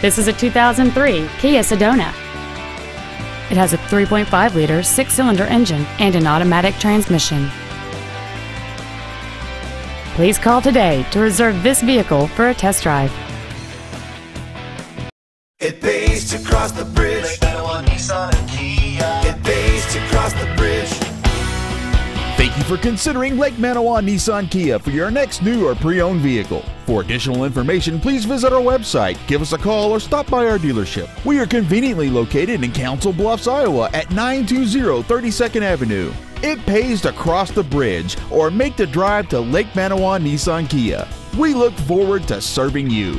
This is a 2003 Kia Sedona. It has a 3.5-liter six-cylinder engine and an automatic transmission. Please call today to reserve this vehicle for a test drive. It pays to cross the bridge. Lake Manawa Nissan Kia. It pays to cross the bridge. Thank you for considering Lake Manawa Nissan Kia for your next new or pre-owned vehicle. For additional information, please visit our website, give us a call, or stop by our dealership. We are conveniently located in Council Bluffs, Iowa at 920 32nd Avenue. It pays to cross the bridge or make the drive to Lake Manawa Nissan Kia. We look forward to serving you.